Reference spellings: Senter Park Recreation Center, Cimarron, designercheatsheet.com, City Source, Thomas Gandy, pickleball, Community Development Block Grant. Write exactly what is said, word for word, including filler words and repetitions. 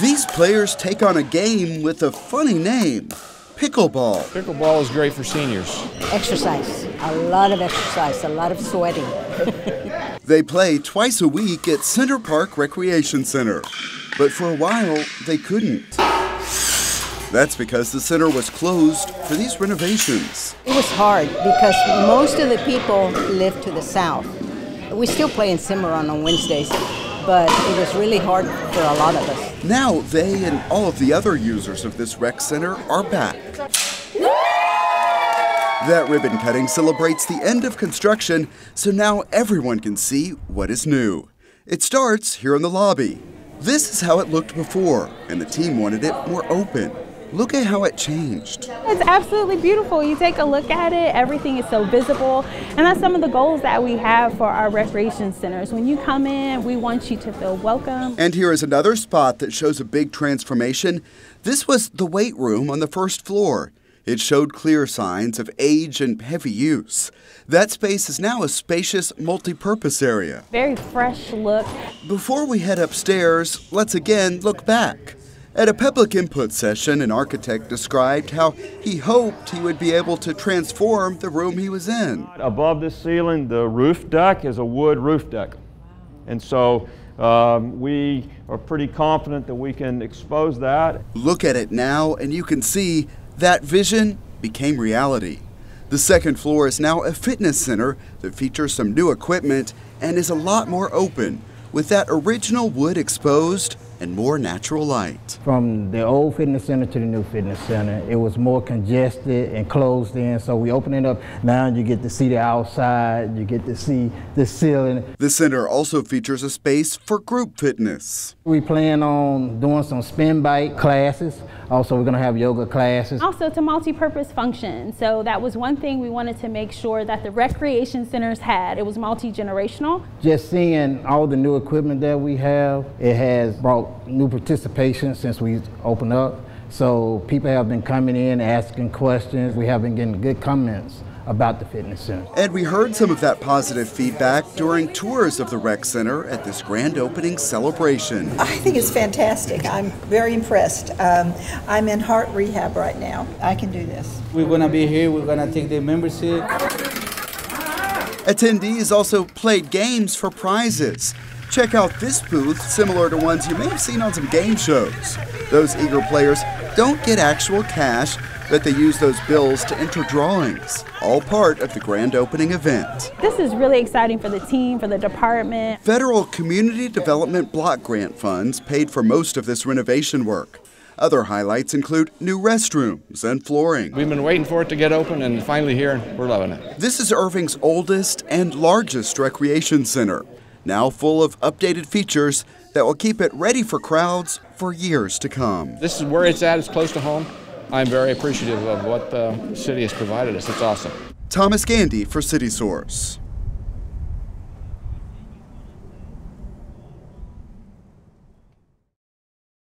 These players take on a game with a funny name, pickleball. Pickleball is great for seniors. Exercise, a lot of exercise, a lot of sweating. They play twice a week at Senter Park Recreation Center, but for a while they couldn't. That's because the center was closed for these renovations. It was hard because most of the people live to the south. We still play in Cimarron on Wednesdays, but it was really hard for a lot of us. Now they and all of the other users of this rec center are back. That ribbon cutting celebrates the end of construction, so now everyone can see what is new. It starts here in the lobby. This is how it looked before, and the team wanted it more open. Look at how it changed. It's absolutely beautiful. You take a look at it, everything is so visible. And that's some of the goals that we have for our recreation centers. When you come in, we want you to feel welcome. And here is another spot that shows a big transformation. This was the weight room on the first floor. It showed clear signs of age and heavy use. That space is now a spacious, multi-purpose area. Very fresh look. Before we head upstairs, let's again look back. At a public input session, an architect described how he hoped he would be able to transform the room he was in. Above the ceiling, the roof deck is a wood roof deck. And so um, we are pretty confident that we can expose that. Look at it now, and you can see that vision became reality. The second floor is now a fitness center that features some new equipment and is a lot more open, with that original wood exposed and more natural light. From the old fitness center to the new fitness center, it was more congested and closed in, so we open it up. Now you get to see the outside, you get to see the ceiling. The center also features a space for group fitness. We plan on doing some spin bike classes. Also, we're gonna have yoga classes. Also, it's a multi-purpose function. So that was one thing we wanted to make sure that the recreation centers had. It was multi-generational. Just seeing all the new equipment that we have, it has brought new participation since we opened up. So people have been coming in, asking questions. We have been getting good comments about the fitness center. And we heard some of that positive feedback during tours of the rec center at this grand opening celebration. I think it's fantastic. I'm very impressed. Um, I'm in heart rehab right now. I can do this. We're gonna be here, we're gonna take the membership. Attendees also played games for prizes. Check out this booth, similar to ones you may have seen on some game shows. Those eager players don't get actual cash, but they use those bills to enter drawings, all part of the grand opening event. This is really exciting for the team, for the department. Federal Community Development Block Grant funds paid for most of this renovation work. Other highlights include new restrooms and flooring. We've been waiting for it to get open, and finally here, we're loving it. This is Irving's oldest and largest recreation center, now full of updated features that will keep it ready for crowds for years to come. This is where it's at, it's close to home. I'm very appreciative of what the city has provided us, it's awesome. Thomas Gandy for City Source.